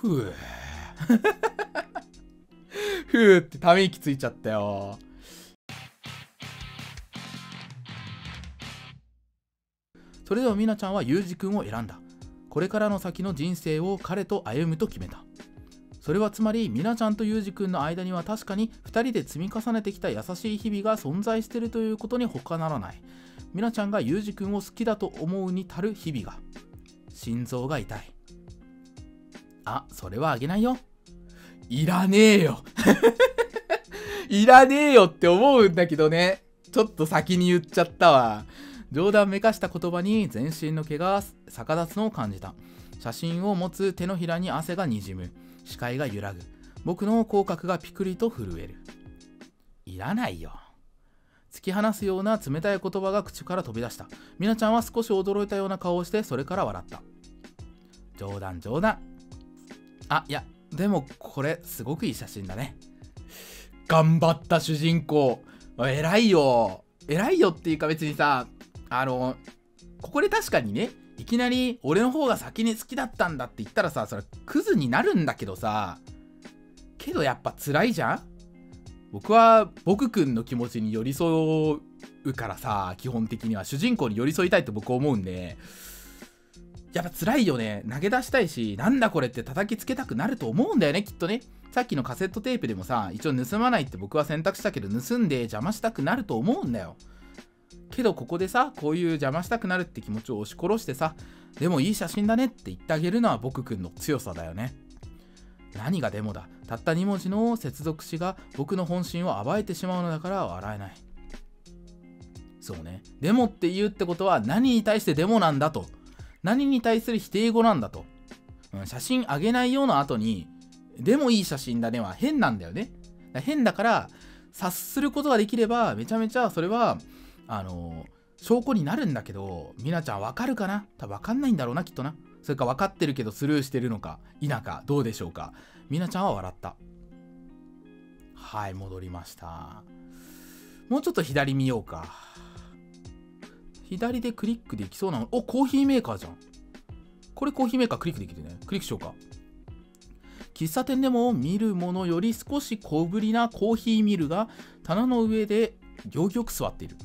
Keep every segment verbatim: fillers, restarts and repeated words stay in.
ふぅふぅってため息ついちゃったよ。それではみなちゃんはユージ君を選んだ。これからの先の人生を彼と歩むと決めた。それはつまりみなちゃんとユージ君の間には確かにふたりで積み重ねてきた優しい日々が存在しているということに他ならない。みなちゃんがユージ君を好きだと思うに足る日々が。心臓が痛い。あ、それはあげないよ。いらねえよいらねえよって思うんだけどね。ちょっと先に言っちゃったわ。冗談めかした言葉に全身の毛が逆立つのを感じた。写真を持つ手のひらに汗がにじむ。視界が揺らぐ。僕の口角がピクリと震える。いらないよ。突き放すような冷たい言葉が口から飛び出した。みなちゃんは少し驚いたような顔をして、それから笑った。冗談冗談。あ、いや、でもこれすごくいい写真だね。頑張った主人公。偉いよ。偉いよっていうか別にさ、あの、ここで確かにね、いきなり俺の方が先に好きだったんだって言ったらさ、それクズになるんだけどさ、けどやっぱ辛いじゃん。僕は僕くんの気持ちに寄り添うからさ、基本的には主人公に寄り添いたいと僕思うんで、やっぱ辛いよね。投げ出したいし、なんだこれって叩きつけたくなると思うんだよね、きっとね。さっきのカセットテープでもさ、一応盗まないって僕は選択したけど、盗んで邪魔したくなると思うんだよ。けどここでさ、こういう邪魔したくなるって気持ちを押し殺してさ、でもいい写真だねって言ってあげるのは僕くんの強さだよね。何がでもだ。たったに文字の接続詞が僕の本心を暴いてしまうのだから笑えない。そうね。でもって言うってことは何に対してでもなんだと。何に対する否定語なんだと。うん、写真あげないような後に、でもいい写真だねは変なんだよね。変だから察することができればめちゃめちゃそれはあの証拠になるんだけど、みなちゃんわかるかな。多分わかんないんだろうな、きっとな。それか分かってるけどスルーしてるのか否か、どうでしょうか。みなちゃんは笑った。はい、戻りました。もうちょっと左見ようか。左でクリックできそうなの。お、コーヒーメーカーじゃん。これコーヒーメーカークリックできるね。クリックしようか。喫茶店でも見るものより少し小ぶりなコーヒーミルが棚の上で行儀よく座っている。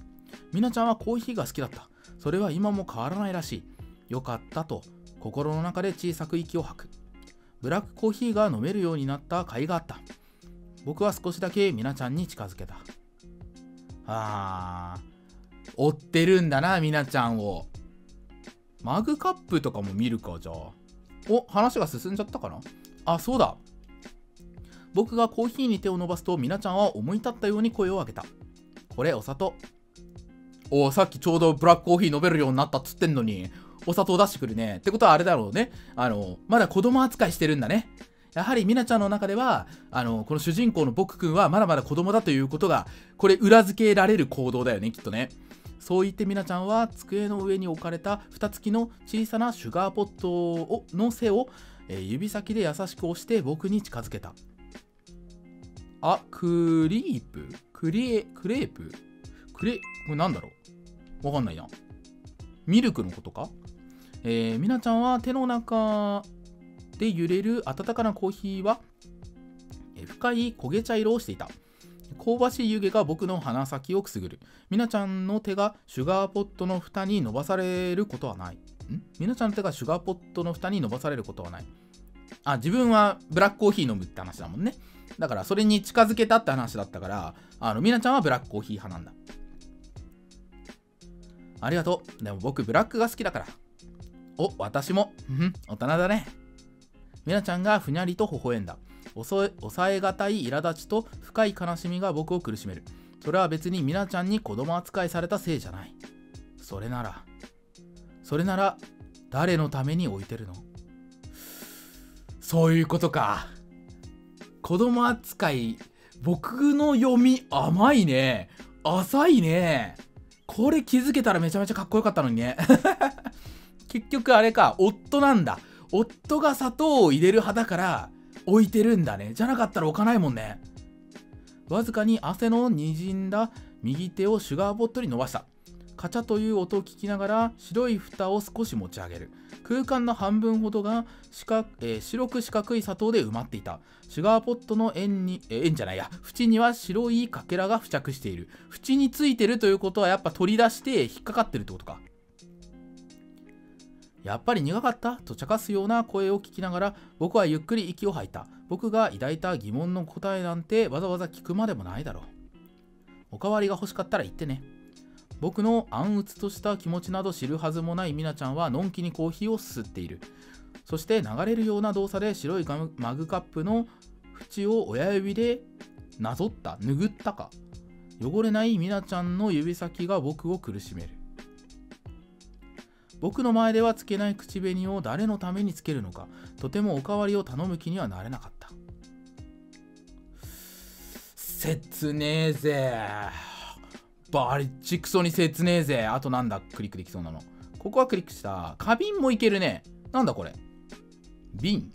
みなちゃんはコーヒーが好きだった。それは今も変わらないらしい。よかったと心の中で小さく息を吐く。ブラックコーヒーが飲めるようになった甲斐があった。僕は少しだけみなちゃんに近づけた。あー、追ってるんだな、みなちゃんを。マグカップとかも見るか、じゃあ。お、話が進んじゃったかな。あ、そうだ。僕がコーヒーに手を伸ばすと、みなちゃんは思い立ったように声を上げた。これ、お砂糖。お、さっきちょうどブラックコーヒー飲めるようになったっつってんのに、お砂糖出してくるね。ってことはあれだろうね。あの、まだ子供扱いしてるんだね。やはりみなちゃんの中では、あの、この主人公の僕くんはまだまだ子供だということが、これ裏付けられる行動だよね、きっとね。そう言ってみなちゃんは机の上に置かれた蓋付きの小さなシュガーポットをの背を、えー、指先で優しく押して僕に近づけた。あ、クリープクリエ、クレープクレ、これなんだろう、わかんないな。ミルクのことか。えー、みなちゃんは手の中で揺れる温かなコーヒーは、えー、深い焦げ茶色をしていた。香ばしい湯気が僕の鼻先をくすぐる。みなちゃんの手がシュガーポットの蓋に伸ばされることはない。ん？みなちゃんの手がシュガーポットの蓋に伸ばされることはない。あ、自分はブラックコーヒー飲むって話だもんね。だからそれに近づけたって話だったから、あのみなちゃんはブラックコーヒー派なんだ。ありがとう。でも僕ブラックが好きだから。お、私も。うん、大人だね。みなちゃんがふにゃりと微笑んだ。抑え、抑えがたい苛立ちと深い悲しみが僕を苦しめる。それは別にみなちゃんに子供扱いされたせいじゃない。それなら、それなら誰のために置いてるの？そういうことか。子供扱い、僕の読み甘いね。浅いね。これ気づけたらめちゃめちゃかっこよかったのにね結局あれか、夫なんだ。夫が砂糖を入れる派だから置いてるんだね。じゃなかったら置かないもんね。わずかに汗のにじんだ右手をシュガーポットに伸ばした。カチャという音を聞きながら白い蓋を少し持ち上げる。空間の半分ほどが四角、えー、白く四角い砂糖で埋まっていた。シュガーポットの縁に、えー、縁じゃないや、縁には白いかけらが付着している。縁についてるということはやっぱ取り出して引っかかってるってことか。やっぱり苦かったと茶化すような声を聞きながら僕はゆっくり息を吐いた。僕が抱いた疑問の答えなんてわざわざ聞くまでもないだろう。おかわりが欲しかったら言ってね。僕の暗鬱とした気持ちなど知るはずもないミナちゃんはのんきにコーヒーをすすっている。そして流れるような動作で白いマグカップの縁を親指でなぞった、拭ったか。汚れないミナちゃんの指先が僕を苦しめる。僕の前ではつけない口紅を誰のためにつけるのか、とてもおかわりを頼む気にはなれなかった。切ねえぜ。バリチクソに切ねえぜ。あとなんだ、クリックできそうなの。ここはクリックした。花瓶もいけるね。なんだこれ。瓶。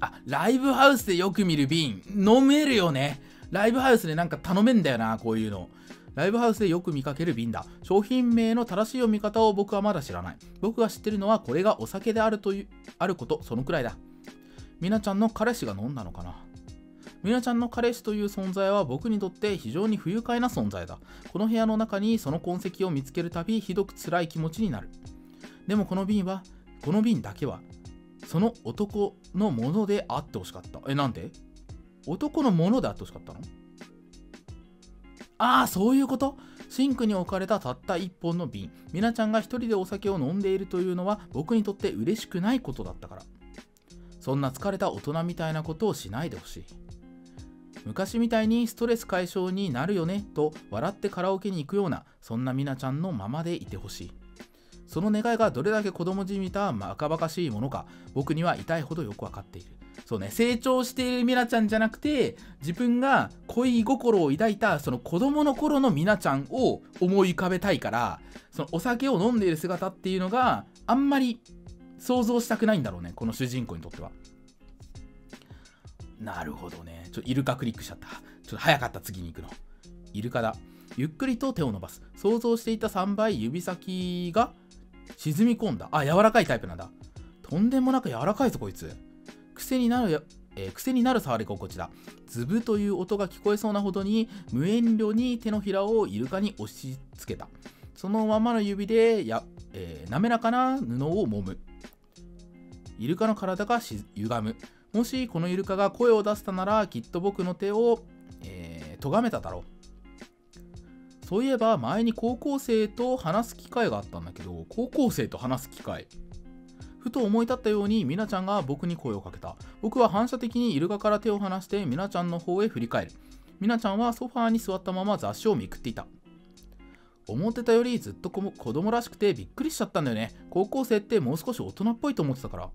あ、ライブハウスでよく見る瓶。飲めるよね。ライブハウスでなんか頼めんだよな、こういうの。ライブハウスでよく見かける瓶だ。商品名の正しい読み方を僕はまだ知らない。僕が知ってるのはこれがお酒であるという、あること、そのくらいだ。ミナちゃんの彼氏が飲んだのかな。ミナちゃんの彼氏という存在は僕にとって非常に不愉快な存在だ。この部屋の中にその痕跡を見つけるたびひどく辛い気持ちになる。でもこの瓶は、この瓶だけは、その男のものであってほしかった。え、なんで?男のものであってほしかったの?ああ、そういうこと。シンクに置かれたたった一本の瓶。ミナちゃんが一人でお酒を飲んでいるというのは僕にとって嬉しくないことだったから。そんな疲れた大人みたいなことをしないでほしい。昔みたいにストレス解消になるよねと笑ってカラオケに行くような、そんなミナちゃんのままでいてほしい。その願いがどれだけ子供じみたバカバカしいものか、僕には痛いほどよくわかっている。そうね、成長しているミナちゃんじゃなくて、自分が恋心を抱いたその子供の頃のミナちゃんを思い浮かべたいから、そのお酒を飲んでいる姿っていうのがあんまり想像したくないんだろうね、この主人公にとっては。なるほどね。ちょっとイルカクリックしちゃった。ちょっと早かった、次に行くの。イルカだ。ゆっくりと手を伸ばす。想像していたさんばい指先が沈み込んだ。あ、柔らかいタイプなんだ。とんでもなく柔らかいぞこいつ。癖になるや、えー、癖になる触り心地だ。ズブという音が聞こえそうなほどに無遠慮に手のひらをイルカに押し付けた。そのままの指でや、えー、滑らかな布を揉む。イルカの体がし歪む。もしこのイルカが声を出したならきっと僕の手を、えー、咎めただろう。そういえば前に高校生と話す機会があったんだけど、高校生と話す機会。ふと思い立ったようにミナちゃんが僕に声をかけた。僕は反射的にイルカから手を離してミナちゃんの方へ振り返る。ミナちゃんはソファーに座ったまま雑誌をめくっていた。思ってたよりずっと子供らしくてびっくりしちゃったんだよね。高校生ってもう少し大人っぽいと思ってたから。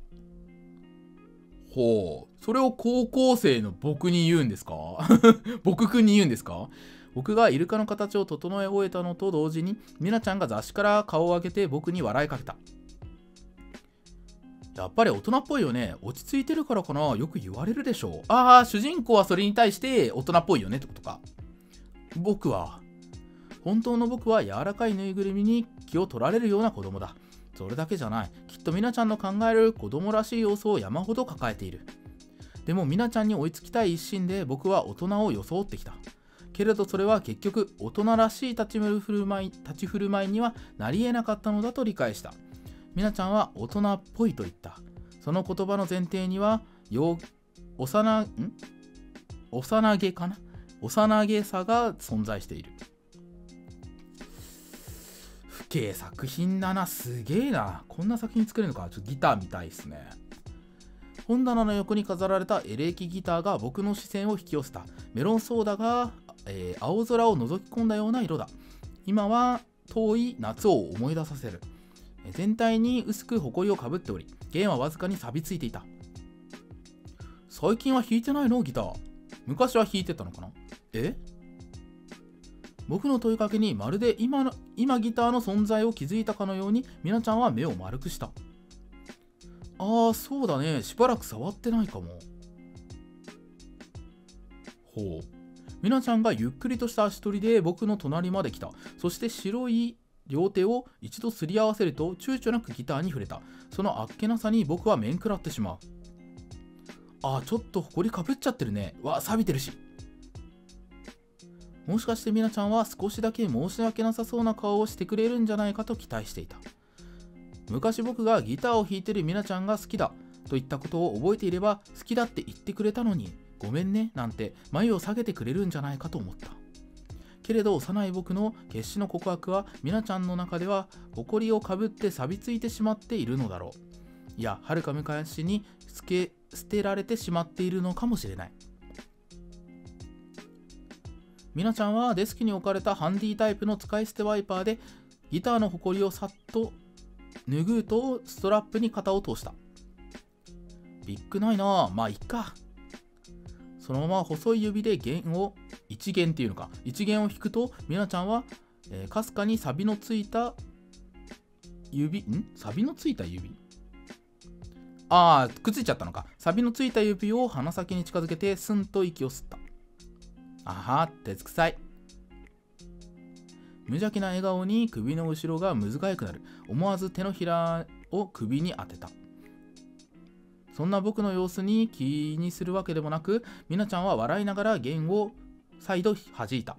ほう、それを高校生の僕に言うんですか僕くんに言うんですか。僕がイルカの形を整え終えたのと同時にミナちゃんが雑誌から顔を上げて僕に笑いかけた。やっぱり大人っぽいよね。落ち着いてるからかな。よく言われるでしょう。ああ、主人公はそれに対して大人っぽいよねってことか。僕は、本当の僕は柔らかいぬいぐるみに気を取られるような子供だ。それだけじゃない。きっとミナちゃんの考える子供らしい要素を山ほど抱えている。でもミナちゃんに追いつきたい一心で僕は大人を装ってきた。けれどそれは結局大人らしい立ち振る舞い、立ち振る舞いにはなり得なかったのだと理解した。ミナちゃんは大人っぽいと言った。その言葉の前提には、よ、幼、ん?幼げかな?幼げさが存在している。不敬作品だな。すげえな。こんな作品作れるのか。ちょっとギターみたいですね。本棚の横に飾られたエレキギターが僕の視線を引き寄せた。メロンソーダが、えー、青空を覗き込んだような色だ。今は遠い夏を思い出させる。全体に薄く埃をかぶっており、弦はわずかに錆びついていた。最近は弾いてないのギター。昔は弾いてたのかな。え?僕の問いかけにまるで 今の、今ギターの存在を気づいたかのようにミナちゃんは目を丸くした。ああ、そうだね。しばらく触ってないかも。ほう。皆さんがゆっくりとした足取りで僕の隣まで来た。そして白い両手を一度すり合わせると躊躇なくギターに触れた。そのあっけなさに僕は面食らってしまう。ああ、ちょっと埃かぶっちゃってるね。わあ、錆びてるし。もしかしてミナちゃんは少しだけ申し訳なさそうな顔をしてくれるんじゃないかと期待していた。昔僕がギターを弾いてるミナちゃんが好きだと言ったことを覚えていれば、好きだって言ってくれたのにごめんねなんて眉を下げてくれるんじゃないかと思った。けれど幼い僕の決死の告白はミナちゃんの中では埃をかぶって錆びついてしまっているのだろう。いや、はるか昔につけ捨てられてしまっているのかもしれない。ミナちゃんはデスクに置かれたハンディタイプの使い捨てワイパーでギターのホコリをさっと拭うとストラップに肩を通した。ビッグないなぁ、まあいっか。そのまま細い指で弦を一弦っていうのか一弦を弾くとミナちゃんはかすかにサビのついた指んサビのついた指ああ、くっついちゃったのか。サビのついた指を鼻先に近づけてスンと息を吸った。あは、手つくさい。無邪気な笑顔に首の後ろがむずがゆくなる。思わず手のひらを首に当てた。そんな僕の様子に気にするわけでもなく、ミナちゃんは笑いながら弦を再度弾いた。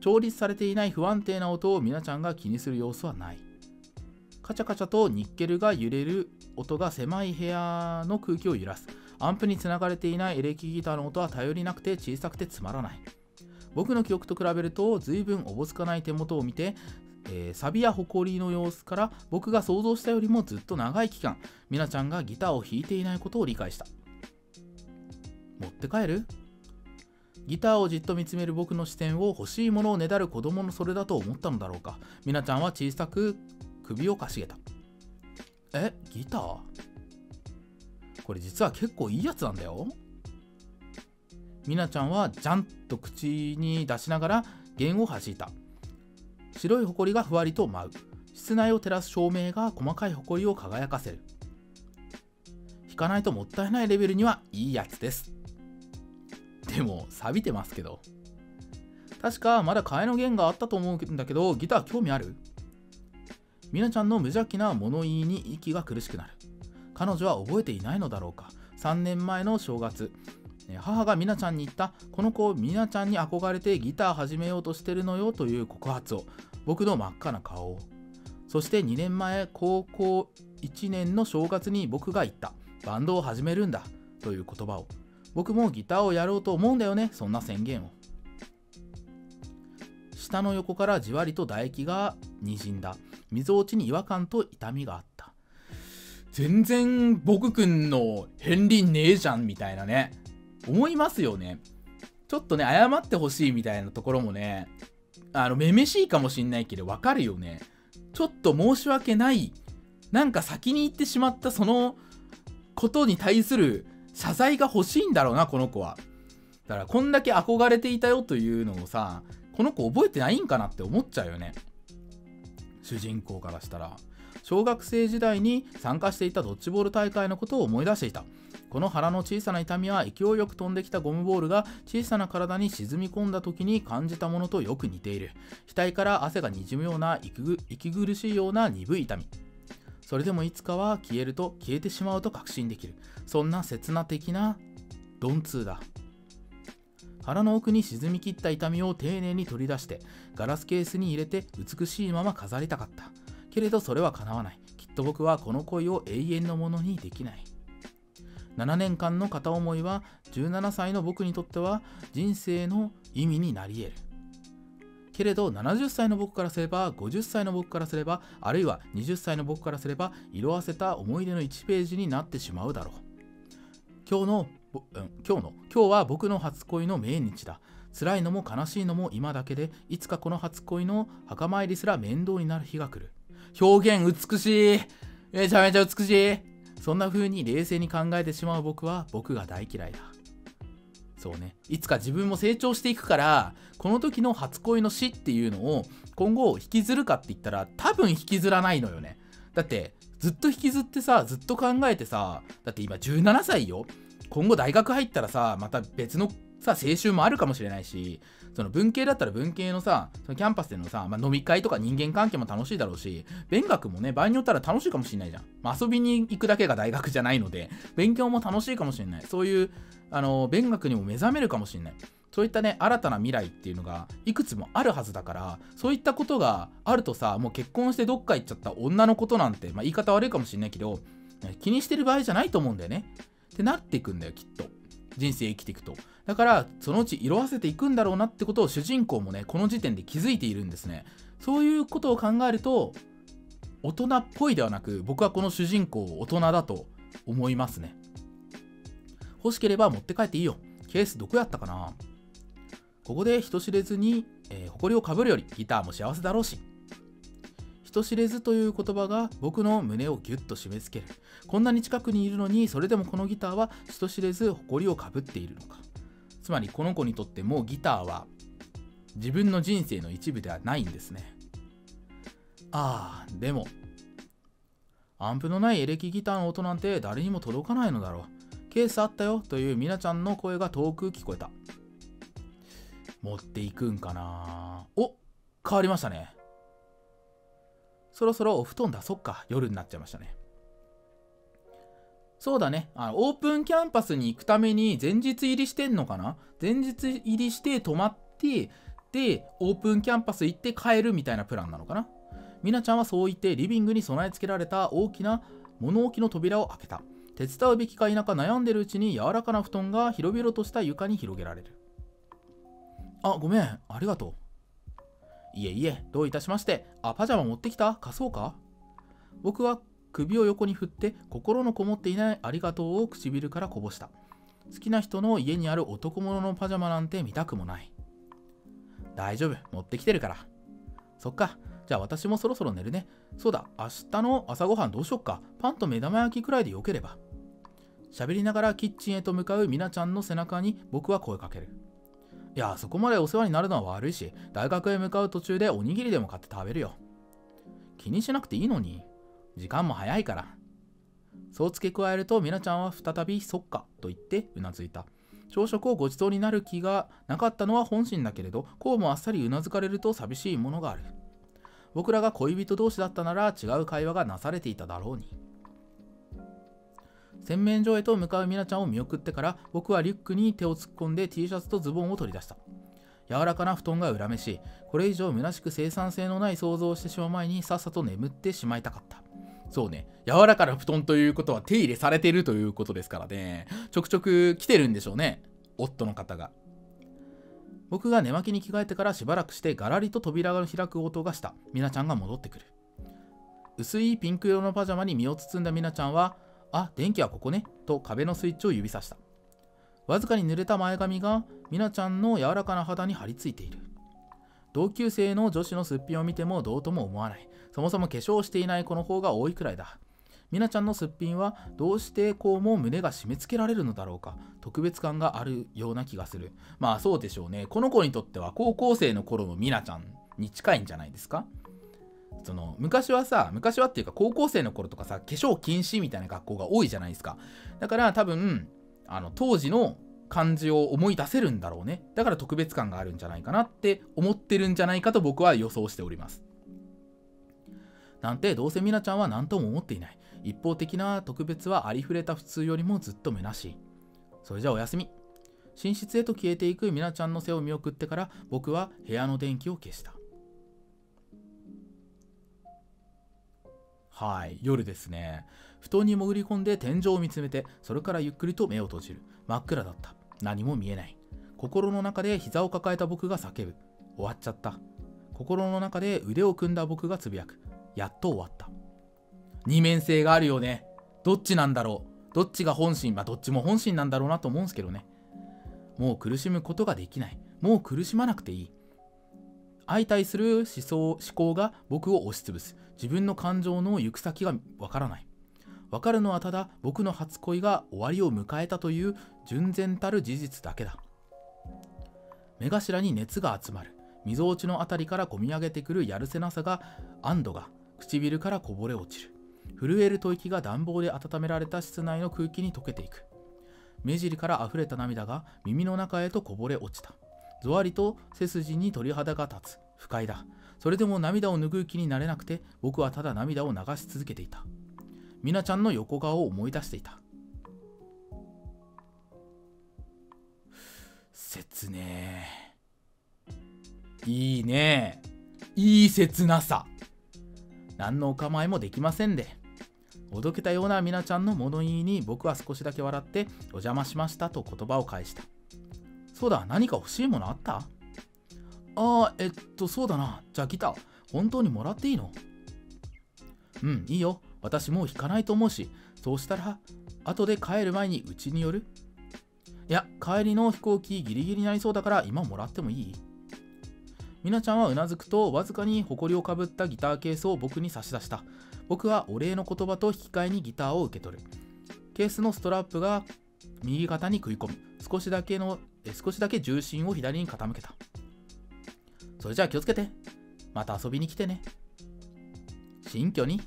調律されていない不安定な音をミナちゃんが気にする様子はない。カチャカチャとニッケルが揺れる音が狭い部屋の空気を揺らす。アンプにつながれていないエレキギターの音は頼りなくて小さくてつまらない。僕の記憶と比べると随分おぼつかない手元を見て、えー、サビやホコリの様子から僕が想像したよりもずっと長い期間ミナちゃんがギターを弾いていないことを理解した。持って帰る？ギターをじっと見つめる僕の視線を欲しいものをねだる子供のそれだと思ったのだろうか。ミナちゃんは小さく首をかしげた。え、ギター？これ実は結構いいやつなんだよ。ミナちゃんはジャンと口に出しながら弦を弾いた。白いホコリがふわりと舞う。室内を照らす照明が細かいホコリを輝かせる。弾かないともったいないレベルにはいいやつです。でも錆びてますけど。確かまだ替えの弦があったと思うんだけど、ギター興味ある？ミナちゃんの無邪気な物言いに息が苦しくなる。彼女は覚えていないのだろうか。さんねんまえの正月、母がミナちゃんに言った「この子ミナちゃんに憧れてギター始めようとしてるのよ」という告発を。僕の真っ赤な顔を。そしてにねんまえ高校いちねんの正月に僕が言った「バンドを始めるんだ」という言葉を。僕もギターをやろうと思うんだよね、そんな宣言を。下の横からじわりと唾液がにじんだ。みぞおちに違和感と痛みがあった。全然僕くんの片鱗ねえじゃんみたいなね、思いますよね。ちょっとね、謝ってほしいみたいなところもね、あのめめしいかもしんないけどわかるよね。ちょっと申し訳ない、なんか先に行ってしまったそのことに対する謝罪が欲しいんだろうな、この子は。だからこんだけ憧れていたよというのをさ、この子覚えてないんかなって思っちゃうよね、主人公からしたら。小学生時代に参加していたドッジボール大会のことを思い出していた。この腹の小さな痛みは勢いよく飛んできたゴムボールが小さな体に沈み込んだ時に感じたものとよく似ている。額から汗が滲むような息苦しいような鈍い痛み。それでもいつかは消えると消えてしまうと確信できる。そんな刹那的な鈍痛だ。腹の奥に沈み切った痛みを丁寧に取り出してガラスケースに入れて美しいまま飾りたかった。けれどそれは叶わない。きっと僕はこの恋を永遠のものにできない。ななねんかんの片思いはじゅうななさいの僕にとっては人生の意味になり得る。けれどななじゅっさいの僕からすれば、ごじゅっさいの僕からすれば、あるいははたちの僕からすれば、色あせた思い出のいちページになってしまうだろう。今日の、うん、今日の、今日は僕の初恋の命日だ。辛いのも悲しいのも今だけで、いつかこの初恋の墓参りすら面倒になる日が来る。表現美しい、めちゃめちゃ美しい。そんな風に冷静に考えてしまう僕は僕が大嫌いだ。そうね、いつか自分も成長していくから、この時の初恋の死っていうのを今後引きずるかって言ったら多分引きずらないのよね。だってずっと引きずってさ、ずっと考えてさ、だって今じゅうななさいよ。今後大学入ったらさ、また別のさ青春もあるかもしれないし、その文系だったら文系のさ、そのキャンパスでのさ、まあ、飲み会とか人間関係も楽しいだろうし、勉学もね場合によったら楽しいかもしれないじゃん。まあ、遊びに行くだけが大学じゃないので、勉強も楽しいかもしれない。そういうあの勉学にも目覚めるかもしれない。そういったね新たな未来っていうのがいくつもあるはずだから、そういったことがあるとさ、もう結婚してどっか行っちゃった女のことなんて、まあ、言い方悪いかもしれないけど気にしてる場合じゃないと思うんだよねってなっていくんだよ、きっと人生生きていくと。だからそのうち色あせていくんだろうなってことを主人公もねこの時点で気づいているんですね。そういうことを考えると大人っぽいではなく、僕はこの主人公大人だと思いますね。欲しければ持って帰っていいよ。ケースどこやったかな。ここで人知れずに、えー、埃をかぶるよりギターも幸せだろうし。人知れずという言葉が僕の胸をギュッと締め付ける。こんなに近くにいるのに、それでもこのギターは人知れず埃をかぶっているのか。つまりこの子にとってもうギターは自分の人生の一部ではないんですね。ああ、でもアンプのないエレキギターの音なんて誰にも届かないのだろう。ケースあったよというミナちゃんの声が遠く聞こえた。持っていくんかな。お、変わりましたね。そろそろお布団だ。そっか、夜になっちゃいましたね。そうだね、あのオープンキャンパスに行くために前日入りしてんのかな。前日入りして泊まって、でオープンキャンパス行って帰るみたいなプランなのかな。みなちゃんはそう言ってリビングに備え付けられた大きな物置の扉を開けた。手伝うべきか否か悩んでるうちに、柔らかな布団が広々とした床に広げられる。あ、ごめん、ありがとう。いえいえ、どういたしまして。あ、パジャマ持ってきた？貸そうか？僕は首を横に振って、心のこもっていないありがとうを唇からこぼした。好きな人の家にある男物のパジャマなんて見たくもない。大丈夫、持ってきてるから。そっか、じゃあ私もそろそろ寝るね。そうだ、明日の朝ごはんどうしよっか。パンと目玉焼きくらいでよければ。喋りながらキッチンへと向かうみなちゃんの背中に僕は声かける。いや、そこまでお世話になるのは悪いし、大学へ向かう途中でおにぎりでも買って食べるよ。気にしなくていいのに、時間も早いから。そう付け加えると、みなちゃんは再びそっかと言ってうなずいた。朝食をご馳走になる気がなかったのは本心だけれど、こうもあっさりうなずかれると寂しいものがある。僕らが恋人同士だったなら違う会話がなされていただろうに。洗面所へと向かうみなちゃんを見送ってから、僕はリュックに手を突っ込んで T シャツとズボンを取り出した。柔らかな布団が恨めしい。これ以上虚しく生産性のない想像をしてしまう前に、さっさと眠ってしまいたかった。そうね、柔らかな布団ということは手入れされてるということですからね。ちょくちょく来てるんでしょうね、夫の方が。僕が寝巻きに着替えてからしばらくして、ガラリと扉が開く音がした。みなちゃんが戻ってくる。薄いピンク色のパジャマに身を包んだみなちゃんは、あ、電気はここね、と壁のスイッチを指さした。わずかに濡れた前髪がみなちゃんの柔らかな肌に張り付いている。同級生の女子のすっぴんを見てもどうとも思わない。そもそも化粧をしていない子の方が多いくらいだ。みなちゃんのすっぴんはどうしてこうも胸が締め付けられるのだろうか。特別感があるような気がする。まあそうでしょうね。この子にとっては高校生の頃のみなちゃんに近いんじゃないですか。その昔はさ、昔はっていうか高校生の頃とかさ、化粧禁止みたいな学校が多いじゃないですか。だから多分あの当時の感じを思い出せるんだろうね。だから特別感があるんじゃないかなって思ってるんじゃないかと僕は予想しております。なんてどうせみなちゃんは何とも思っていない。一方的な特別はありふれた普通よりもずっと虚しい。それじゃおやすみ。寝室へと消えていくみなちゃんの背を見送ってから、僕は部屋の電気を消した。はい、夜ですね。布団に潜り込んで天井を見つめて、それからゆっくりと目を閉じる。真っ暗だった。何も見えない。心の中で膝を抱えた僕が叫ぶ。終わっちゃった。心の中で腕を組んだ僕がつぶやく。やっと終わった。二面性があるよね。どっちなんだろう。どっちが本心、まあどっちも本心なんだろうなと思うんですけどね。もう苦しむことができない。もう苦しまなくていい。相対する思想、思考が僕を押しつぶす。自分の感情の行く先がわからない。わかるのはただ僕の初恋が終わりを迎えたという純然たる事実だけだ。目頭に熱が集まる。溝落ちのあたりからこみ上げてくるやるせなさが、安堵が唇からこぼれ落ちる。震える吐息が暖房で温められた室内の空気に溶けていく。目尻から溢れた涙が耳の中へとこぼれ落ちた。ぞわりと背筋に鳥肌が立つ。不快だ。それでも涙を拭う気になれなくて、僕はただ涙を流し続けていた。ミナちゃんの横顔を思い出していた。切ねえ。いいねえ。いい切なさ。何のお構いもできませんで。おどけたようなミナちゃんの物言いに僕は少しだけ笑って、お邪魔しましたと言葉を返した。そうだ、何か欲しいものあった？ああ、えっと、そうだな。じゃあギター、本当にもらっていいの？うん、いいよ。私もう弾かないと思うし、そうしたら、後で帰る前にうちに寄る？いや、帰りの飛行機ギリギリになりそうだから、今もらってもいい？みなちゃんはうなずくと、わずかに埃をかぶったギターケースを僕に差し出した。僕はお礼の言葉と引き換えにギターを受け取る。ケースのストラップが右肩に食い込む。少しだけの、え、少しだけ重心を左に傾けた。それじゃあ気をつけて。また遊びに来てね。新居に。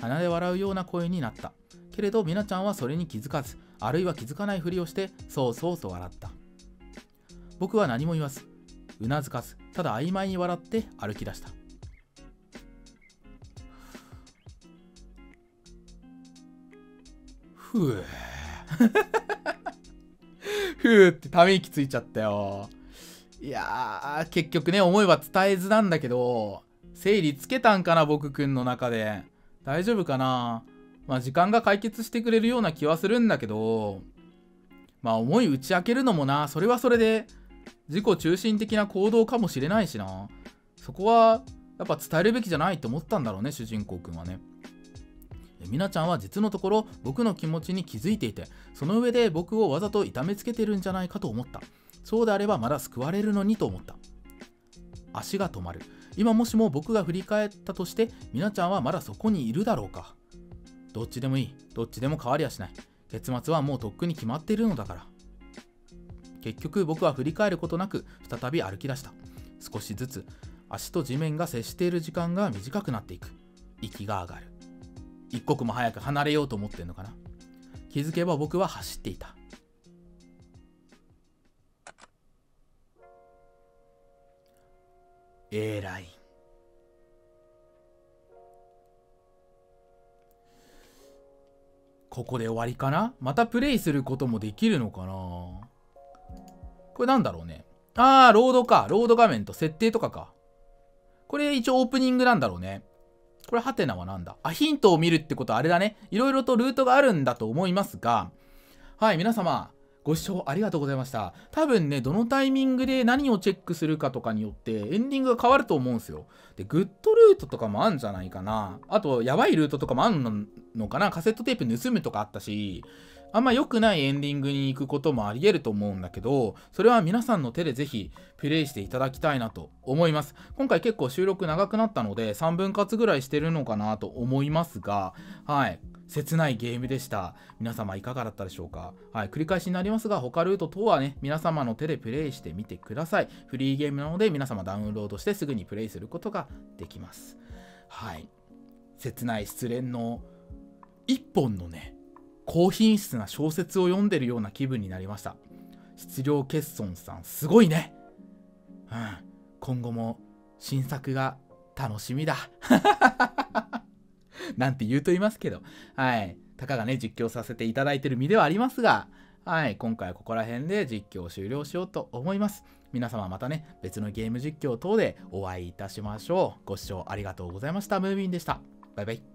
鼻で笑うような声になった。けれど、みなちゃんはそれに気づかず、あるいは気づかないふりをして、そうそうと笑った。僕は何も言わず、うなずかず、ただ曖昧に笑って歩き出した。ふぅ。ふぅってため息ついちゃったよ。いやー、結局ね、思いは伝えずなんだけど、整理つけたんかな、僕くんの中で。大丈夫かな。まあ、時間が解決してくれるような気はするんだけど、まあ、思い打ち明けるのもな、それはそれで、自己中心的な行動かもしれないしな。そこは、やっぱ伝えるべきじゃないと思ったんだろうね、主人公くんはね。みなちゃんは実のところ、僕の気持ちに気づいていて、その上で僕をわざと痛めつけてるんじゃないかと思った。そうであればまだ救われるのにと思った。足が止まる。今もしも僕が振り返ったとして、みなちゃんはまだそこにいるだろうか。どっちでもいい。どっちでも変わりはしない。結末はもうとっくに決まっているのだから。結局僕は振り返ることなく再び歩き出した。少しずつ足と地面が接している時間が短くなっていく。息が上がる。一刻も早く離れようと思ってんのかな。気づけば僕は走っていた。A ライン。ここで終わりかな。またプレイすることもできるのかな。これなんだろうね。あー、ロードか。ロード画面と設定とかか。これ一応オープニングなんだろうね。これハテナはなんだ。あ、ヒントを見るってことはあれだね。いろいろとルートがあるんだと思いますが、はい、皆様ご視聴ありがとうございました。多分ね、どのタイミングで何をチェックするかとかによってエンディングが変わると思うんですよ。で、グッドルートとかもあるんじゃないかな。あと、やばいルートとかもあるのかな。カセットテープ盗むとかあったし、あんま良くないエンディングに行くこともあり得ると思うんだけど、それは皆さんの手でぜひプレイしていただきたいなと思います。今回結構収録長くなったので、さんぶん割ぐらいしてるのかなと思いますが、はい。切ないゲームでした。皆様いかがだったでしょうか？はい、繰り返しになりますが、他ルート等はね、皆様の手でプレイしてみてください。フリーゲームなので、皆様ダウンロードしてすぐにプレイすることができます。はい。切ない失恋の一本のね、高品質な小説を読んでるような気分になりました。質量欠損さん、すごいね。うん。今後も新作が楽しみだ。なんて言うと言いますけど、はい。たかがね、実況させていただいてる身ではありますが、はい。今回はここら辺で実況を終了しようと思います。皆様またね、別のゲーム実況等でお会いいたしましょう。ご視聴ありがとうございました。ムーミンでした。バイバイ。